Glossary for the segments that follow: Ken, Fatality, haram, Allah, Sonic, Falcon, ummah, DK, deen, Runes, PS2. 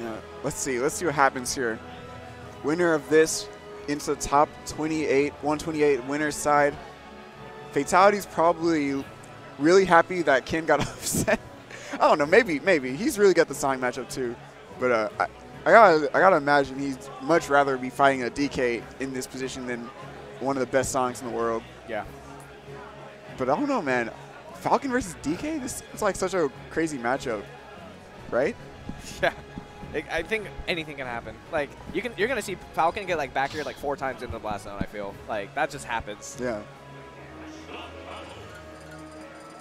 Yeah, let's see what happens here. Winner of this into the top 28, 128 winner's side. Fatality's probably really happy that Ken got upset. I don't know, maybe he's really got the Sonic matchup too, but I gotta imagine he'd much rather be fighting a DK in this position than one of the best Sonics in the world. Yeah. But I don't know, man. Falcon versus DK? This is like such a crazy matchup, right? Yeah. I think anything can happen. Like you're gonna see Falcon get like back here like 4 times in the blast zone. I feel like that just happens. Yeah.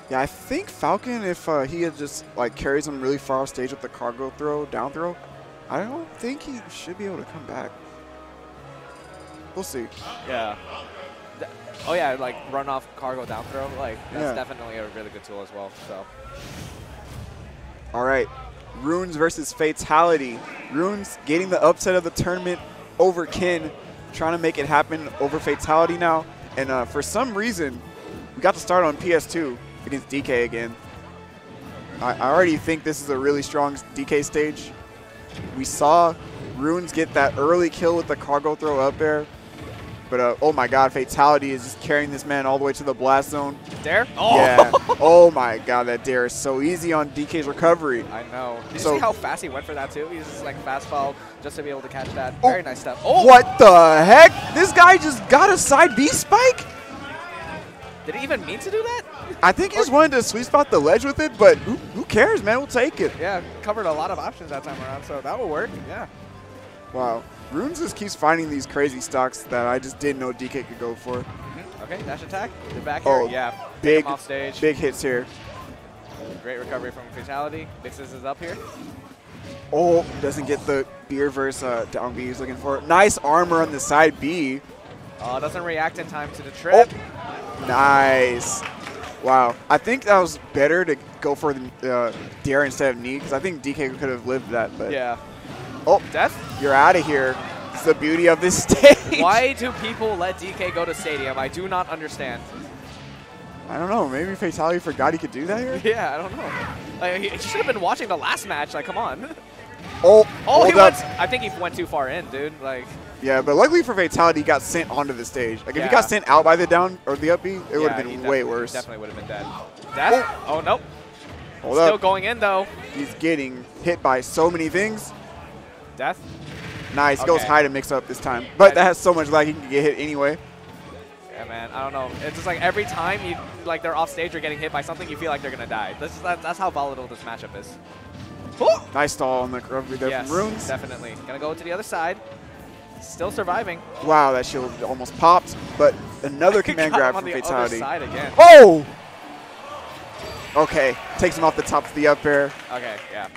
Yeah, I think Falcon, if he had just like carries him really far off stage with the cargo throw, down throw, I don't think he should be able to come back. We'll see. Yeah. Oh yeah, like run off cargo down throw. Like that's definitely a really good tool as well. So. All right. Runes versus Fatality. Runes getting the upset of the tournament over Ken, trying to make it happen over Fatality now. And for some reason, we got to start on PS2 against DK again. I already think this is a really strong DK stage. We saw Runes get that early kill with the cargo throw up air. But oh my god, Fatality is just carrying this man all the way to the blast zone. Dare? Oh. Yeah. Oh my god, that dare is so easy on DK's recovery. I know. Did you see how fast he went for that too? He's just like fastball just to be able to catch that. Oh. Very nice stuff. Oh. What the heck? This guy just got a side B spike? Did he even mean to do that? I think he just wanted to sweet spot the ledge with it, but who cares, man? We'll take it. Yeah, covered a lot of options that time around, so that will work. Yeah. Wow. Runes just keeps finding these crazy stocks that I just didn't know DK could go for. Mm-hmm. Okay, dash attack. The back air. Oh, yeah. Big off stage. Big hits here. Great recovery from Fatality. Mixes is up here. Oh, doesn't get the beer versus down B he's looking for. Nice armor on the side B. Oh, doesn't react in time to the trip. Oh. Nice. Wow. I think that was better to go for the dare instead of knee, because I think DK could have lived that. But yeah. Oh, death? You're out of here. It's the beauty of this stage. Why do people let DK go to stadium? I do not understand. I don't know. Maybe Fatality forgot he could do that here? Yeah, I don't know. Like, he should have been watching the last match. Like, come on. Oh, he went. I think he went too far in, dude. Like. Yeah, but luckily for Fatality, he got sent onto the stage. Like, if he got sent out by the down or the up B, it would have been way worse. Definitely would have been dead. Death? Oh, nope. Still going in, though. He's getting hit by so many things. Death? Nice. Okay. Goes high to mix up this time. But that has so much lag, he can get hit anyway. Yeah, man. I don't know. It's just like every time you like they're off stage or getting hit by something, you feel like they're going to die. That's how volatile this matchup is. Ooh! Nice stall on the recovery there from Runes. Definitely. Going to go to the other side. Still surviving. Wow, that shield almost popped. But another command grab from Fatality. The other side again. Oh! Okay. Takes him off the top of the up air. Okay, yeah.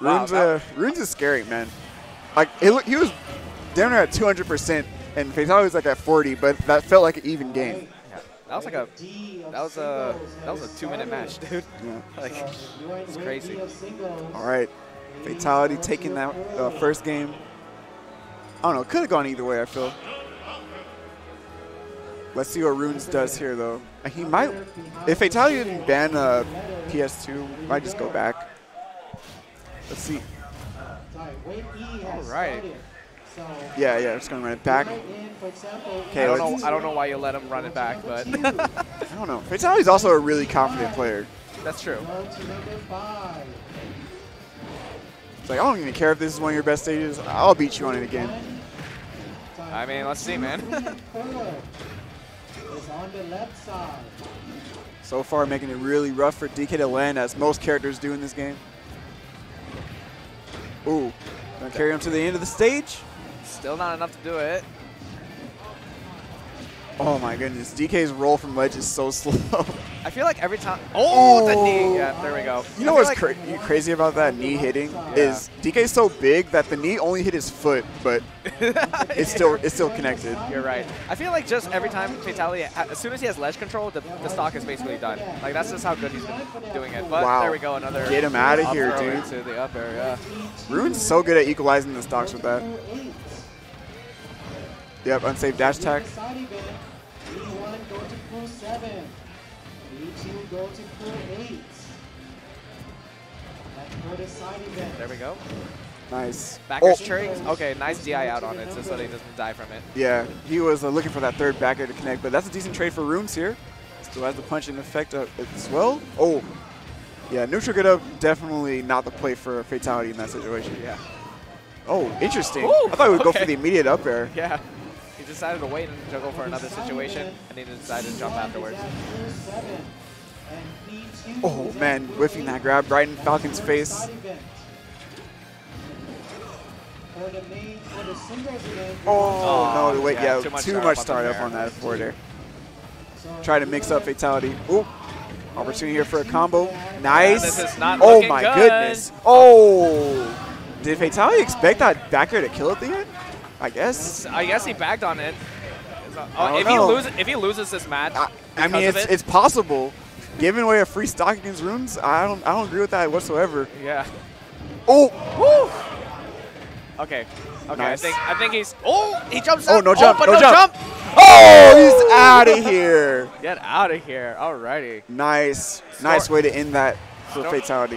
Runes, wow, Runes is scary, man. Like he was down there at 200%, and Fatality was like at 40, but that felt like an even game. Yeah. That was like a 2-minute match, dude. Yeah. Like it's crazy. All right, Fatality taking that first game. I don't know, could have gone either way. I feel. Let's see what Runes does here, though. He might, if Fatality didn't ban PS2, might just go back. Let's see. All right. Yeah, yeah, just going to run it back. Okay, I don't know why you let him run it back, but. I don't know. Fatality's also a really confident player. That's true. It's like, I don't even care if this is one of your best stages. I'll beat you on it again. I mean, let's see, man. So far, making it really rough for DK to land, as most characters do in this game. Ooh, gonna carry him to the end of the stage. Still not enough to do it. Oh my goodness, DK's roll from ledge is so slow. I feel like every time, the knee, yeah, there we go. You know what's like crazy about that knee hitting is DK's so big that the knee only hit his foot, but it's still connected. You're right. I feel like just every time Fatality, as soon as he has ledge control, the stock is basically done. Like that's just how good he's been doing it. But wow. There we go, another. Get him out of here, dude. To the up air, yeah. Rune's so good at equalizing the stocks with that. Yep, unsafe dash attack. Go to pool 8. There we go. Nice. Backers trick. Okay, nice DI out on it so that he doesn't die from it. Yeah, he was looking for that third backer to connect, but that's a decent trade for Runes here. Still has the punching effect as well. Oh, yeah, neutral get up, definitely not the play for Fatality in that situation. Yeah. Oh, interesting. Ooh, I thought he would go for the immediate up air. Yeah. He decided to wait and juggle for another situation, and he decided to jump afterwards. Oh, man, whiffing that grab right in Falcon's face. Oh, no, wait, yeah, too much start up on that forwarder. Try to mix up Fatality. Ooh, opportunity here for a combo. Nice. Oh, my goodness. Oh, did Fatality expect that backer to kill at the end? I guess. I guess he backed on it. If he loses this match, I mean, it's possible. Giving away a free stock against Runes, I don't agree with that whatsoever. Yeah. Oh. Woo. Okay. Okay. Nice. I think he's. Oh, he jumps. Oh, no jump. No jump. Oh, he's out of here. Get out of here. Alrighty. Nice. Nice way to end that for Fatality.